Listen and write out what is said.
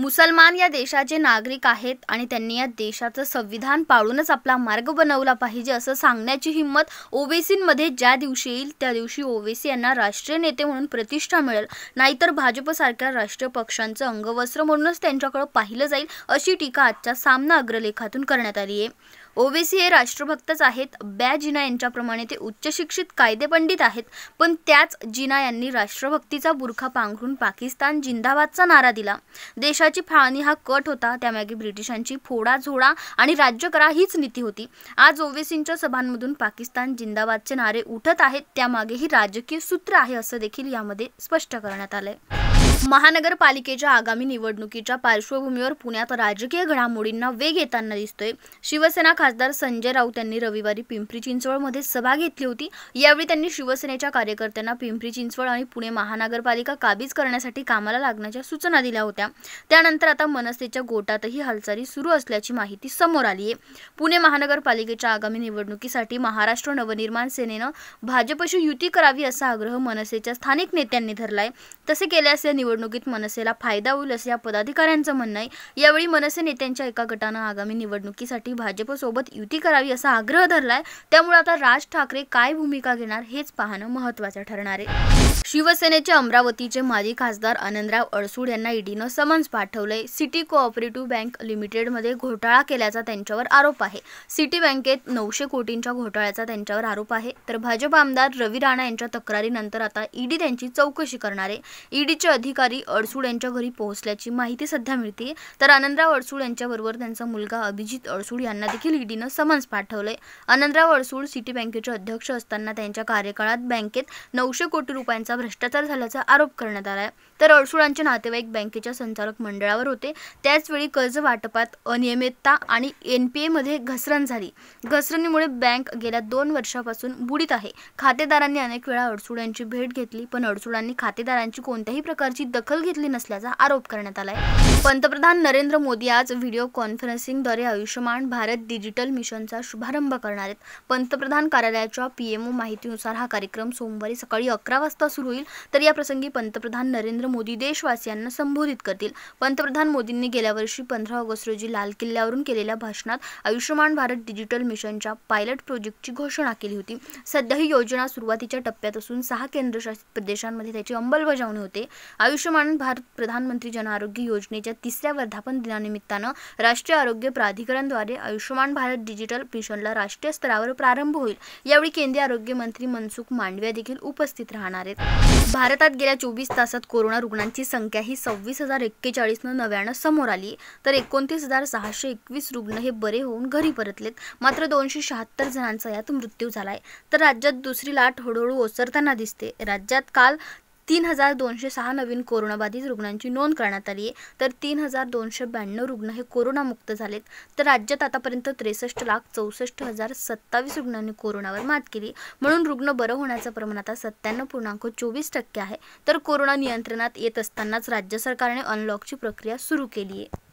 मुसलमान या देशाचे नागरिक आहेत आणि त्यांनी या देशाचं संविधान पाळूनच आपला मार्ग बनवला पाहिजे असं सांगण्याची हिम्मत ओवेसींमध्ये ज्या दिवशी येईल त्या दिवशी ओवेसी यांना राष्ट्रीय नेते म्हणून प्रतिष्ठा मिळेल, नाहीतर भाजपसारख्या राष्ट्रीय पक्षांचं अंगवस्त्र म्हणूनच त्यांच्याकडे पाहिलं जाईल अशी टीका आजच्या सामना अग्रलेखातून करण्यात आली आहे। ओवेसी हे राष्ट्रभक्तच आहेत। बॅ जिना यांच्याप्रमाणे ते उच्चशिक्षित कायदेपंडित आहेत, पण त्याच जिना यांनी राष्ट्रभक्तीचा बुरखा पांघरून पाकिस्तान जिंदाबादचा नारा दिला। देशाची फाळणी हा कट होता, त्यामागे ब्रिटिशांची फोडाझोडा आणि राज्य करा हीच नीती होती। आज ओवेसींच्या सभांमधून पाकिस्तान जिंदाबादचे नारे उठत आहेत, त्यामागे ही राजकीय सूत्र आहे असं देखील यामध्ये स्पष्ट करण्यात आलंय। महानगरपालिकेच्या आगामी निवडणुकीच्या पार्श्वभूमीवर पुण्यात राजकीय घडामोडींना वेग येताना दिसतोय। शिवसेना खासदार संजय राऊत यांनी रविवारी पिंपरी चिंचवडमध्ये सभा घेतली होती। यावेळी त्यांनी शिवसेनेच्या कार्यकर्त्यांना पिंपरी चिंचवड आणि पुणे महानगरपालिका काबीज करण्यासाठी कामाला लागण्याच्या सूचना दिल्या होत्या। त्यानंतर आता मनसेच्या गोटातही हालचाली सुरू असल्याची माहिती समोर आली आहे। पुणे महानगरपालिकेच्या आगामी निवडणुकीसाठी महाराष्ट्र नवनिर्माण सेनेनं भाजपशी युती करावी असा आग्रह मनसेच्या स्थानिक नेत्यांनी धरलाय। तसे केल्यास निवडणुकीत मनसेला फायदा होईल असे या पदाधिकाऱ्यांचं म्हणणं आहे। यावेळी मनसे नेत्यांच्या एका गटानं आगामी निवडणुकीसाठी भाजपसोबत युती करावी असा आग्रह धरलाय। त्यामुळे आता राज ठाकरे काय भूमिका घेणार हेच पाहणं महत्त्वाचं ठरणार आहे। शिवसेनेचे अमरावतीचे माजी खासदार आनंदराव अडसूळ यांना ईडीनं समन्स पाठवलंय। सिटी कोऑपरेटिव्ह बँक लिमिटेडमध्ये घोटाळा केल्याचा त्यांच्यावर आरोप आहे। सिटी बँकेत 900 कोटींच्या घोटाळ्याचा त्यांच्यावर आरोप आहे। तर भाजप आमदार रवी राणा यांच्या तक्रारीनंतर आता ईडी त्यांची चौकशी करणार आहे। ईडीचे अधिकारी अडसूळ यांच्या घरी पोहोचल्याची माहिती सध्या मिळते। तर आनंदराव अडसूळ यांच्याबरोबर त्यांचा मुलगा अभिजित अडसूळ यांना देखील ईडीनं समन्स पाठवलंय। आनंदराव अडसूळ सिटी बँकेचे अध्यक्ष असताना त्यांच्या कार्यकाळात बँकेत 900 कोटी रुपयांचा भ्रष्टाचार झाल्याचा आरोप करण्यात आलाय। तर अडसूळांचे नातेवाईक बँकेच्या संचालक मंडळावर होते। त्याचवेळी कर्ज वाटपात अनियमितता आणि एनपीए मध्ये घसरण झाली। घसरणीमुळे बँक गेल्या 2 वर्षापासून बुडीत आहे। खातेदारांनी अनेक वेळा अडसूळांची भेट घेतली, पण अडसूळांनी खातेदारांची कोणत्याही प्रकारची दखल घेतली नसल्याचा आरोप करण्यात आलाय। पंतप्रधान नरेंद्र मोदी आज व्हिडिओ कॉन्फरन्सिंगद्वारे आयुष्यमान भारत डिजिटल मिशनचा शुभारंभ करणार आहेत। पंतप्रधान कार्यालयाच्या पीएमओ माहितीनुसार हा कार्यक्रम सोमवारी सकाळी 11 वाजता सुरू होईल। तर या प्रसंगी पंतप्रधान नरेंद्र मोदी देशवासियांना संबोधित करतील। पंतप्रधान मोदींनी गेल्या वर्षी 15 ऑगस्ट रोजी लाल किल्ल्यावरून केलेल्या भाषणात आयुष्यमान भारत डिजिटल मिशनच्या पायलट प्रोजेक्टची घोषणा केली होती। सध्या ही योजना सुरुवातीच्या टप्प्यात असून 6 केंद्रशासित प्रदेशांमध्ये त्याची अंमलबजावणी होते। आयुष्यमान भारत प्रधानमंत्री जन आरोग्य योजनेच्या 3ऱ्या वर्धापन दिनानिमित्तानं राष्ट्रीय आरोग्य प्राधिकरणद्वारे आयुष्यमान भारत डिजिटल मिशनला राष्ट्रीय स्तरावर प्रारंभ होईल। यावेळी केंद्रीय आरोग्य मंत्री मनसुख मांडविया देखील उपस्थित राहणार आहेत। भारतात गेल्या 24 तासात कोरोना रुग्णांची संख्या ही 26,041 नव्यानं समोर आली। तर 29,621 रुग्ण हे बरे होऊन घरी परतलेत, मात्र 276 जणांचा यात मृत्यू झालाय। तर राज्यात दुसरी लाट हळूहळू ओसरताना दिसते। राज्यात काल 3,206 नवीन कोरोनाबाधित रुग्णांची नोंद करण्यात आली आहे। तर 3,292 रुग्ण हे कोरोनामुक्त झालेत। तर राज्यात आतापर्यंत 63,64,027 रुग्णांनी कोरोनावर मात केली, म्हणून रुग्ण बरं होण्याचं प्रमाण आता 97.24% आहे। तर कोरोना नियंत्रणात येत असतानाच राज्य सरकारने अनलॉकची प्रक्रिया सुरू केली आहे।